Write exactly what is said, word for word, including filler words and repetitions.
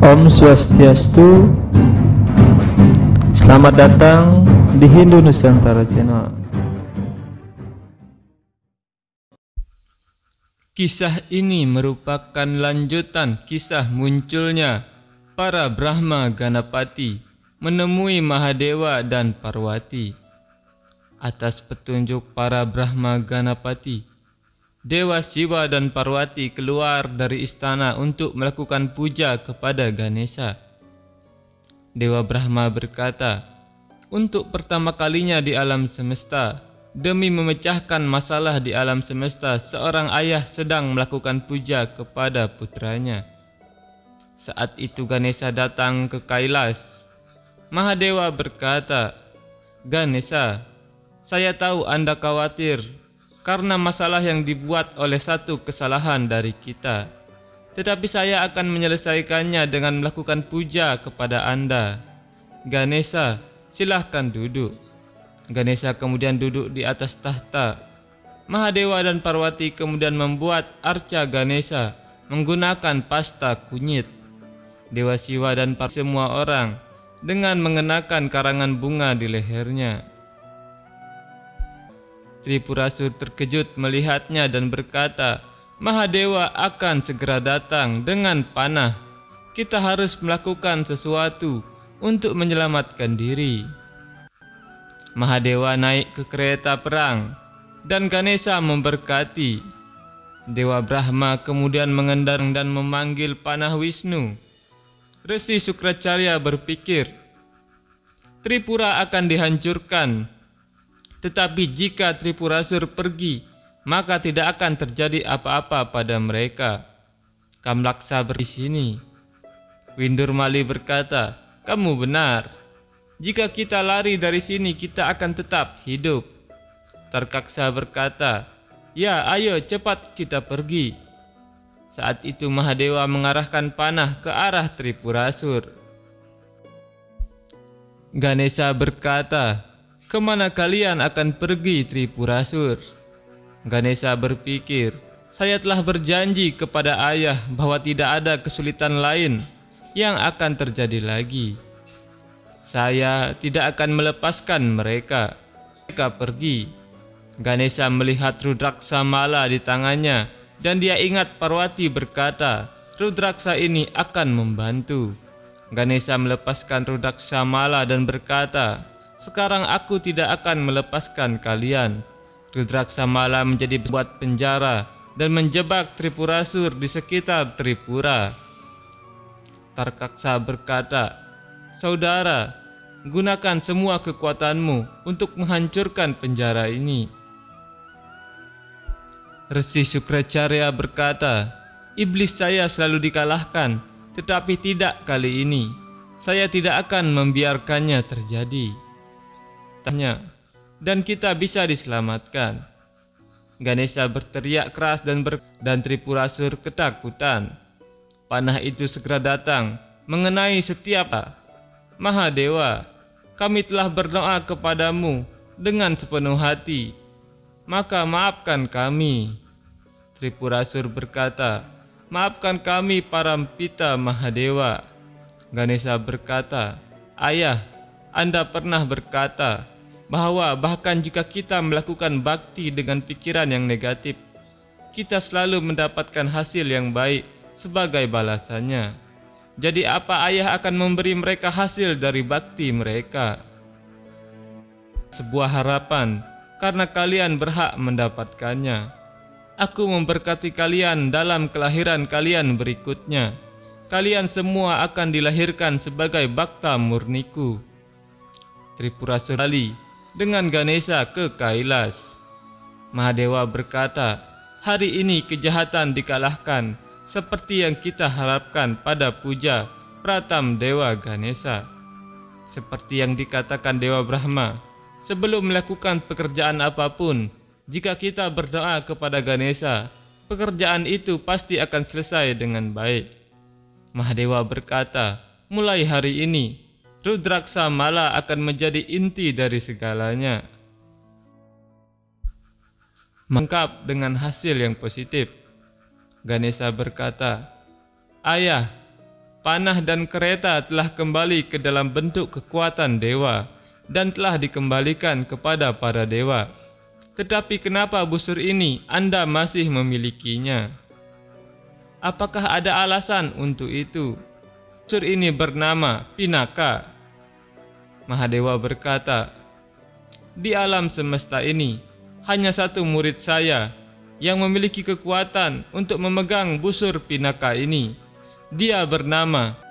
Om Swastiastu. Selamat datang di Hindu Nusantara Channel. Kisah ini merupakan lanjutan kisah munculnya para Brahma Ganapati menemui Mahadewa dan Parwati. Atas petunjuk para Brahma Ganapati, Dewa Siwa dan Parwati keluar dari istana untuk melakukan puja kepada Ganesha. Dewa Brahma berkata, untuk pertama kalinya di alam semesta, demi memecahkan masalah di alam semesta, seorang ayah sedang melakukan puja kepada putranya. Saat itu Ganesha datang ke Kailas. Mahadewa berkata, Ganesha, saya tahu Anda khawatir karena masalah yang dibuat oleh satu kesalahan dari kita. Tetapi saya akan menyelesaikannya dengan melakukan puja kepada Anda. Ganesha, silahkan duduk. Ganesha kemudian duduk di atas tahta. Mahadewa dan Parwati kemudian membuat arca Ganesha menggunakan pasta kunyit. Dewa Siwa dan Parwati semua orang dengan mengenakan karangan bunga di lehernya. Tripurasur terkejut melihatnya dan berkata, Mahadewa akan segera datang dengan panah. Kita harus melakukan sesuatu untuk menyelamatkan diri. Mahadewa naik ke kereta perang dan Ganesha memberkati. Dewa Brahma kemudian mengendang dan memanggil panah Wisnu. Resi Sukracarya berpikir, Tripura akan dihancurkan. Tetapi jika Tripurasur pergi, maka tidak akan terjadi apa-apa pada mereka. Kamlaksa di sini. Vidyunmali berkata, kamu benar. Jika kita lari dari sini, kita akan tetap hidup. Tarkaksa berkata, ya ayo cepat kita pergi. Saat itu Mahadewa mengarahkan panah ke arah Tripurasur. Ganesha berkata, kemana kalian akan pergi, Tripurasur? Ganesha berpikir, saya telah berjanji kepada ayah bahwa tidak ada kesulitan lain yang akan terjadi lagi. Saya tidak akan melepaskan mereka. Mereka pergi. Ganesha melihat Rudraksa Mala di tangannya dan dia ingat Parwati berkata, Rudraksa ini akan membantu. Ganesha melepaskan Rudraksa Mala dan berkata, sekarang aku tidak akan melepaskan kalian. Rudraksa Mala menjadi buat penjara dan menjebak Tripurasur di sekitar Tripura. Tarkaksa berkata, saudara, gunakan semua kekuatanmu untuk menghancurkan penjara ini. Resi Sukracarya berkata, iblis saya selalu dikalahkan, tetapi tidak kali ini. Saya tidak akan membiarkannya terjadi. Tanya, dan kita bisa diselamatkan. Ganesha berteriak keras dan, ber dan Tripurasur ketakutan. Panah itu segera datang mengenai setiap. Mahadewa, kami telah berdoa kepadamu dengan sepenuh hati, maka maafkan kami. Tripurasur berkata, maafkan kami Parampita Mahadewa. Ganesha berkata, ayah, Anda pernah berkata bahwa bahkan jika kita melakukan bakti dengan pikiran yang negatif, kita selalu mendapatkan hasil yang baik sebagai balasannya. Jadi apa ayah akan memberi mereka hasil dari bakti mereka? Sebuah harapan, karena kalian berhak mendapatkannya. Aku memberkati kalian dalam kelahiran kalian berikutnya. Kalian semua akan dilahirkan sebagai bakta murniku. Tripurasurali dengan Ganesha ke Kailas. Mahadewa berkata, hari ini kejahatan dikalahkan seperti yang kita harapkan pada puja Pratham Dewa Ganesha. Seperti yang dikatakan Dewa Brahma, sebelum melakukan pekerjaan apapun, jika kita berdoa kepada Ganesha, pekerjaan itu pasti akan selesai dengan baik. Mahadewa berkata, mulai hari ini, Rudraksa Mala akan menjadi inti dari segalanya. Lengkap dengan hasil yang positif. Ganesha berkata, ayah, panah dan kereta telah kembali ke dalam bentuk kekuatan dewa dan telah dikembalikan kepada para dewa. Tetapi kenapa busur ini Anda masih memilikinya? Apakah ada alasan untuk itu? Busur ini bernama Pinaka. Mahadewa berkata, di alam semesta ini, hanya satu murid saya yang memiliki kekuatan untuk memegang busur Pinaka ini. Dia bernama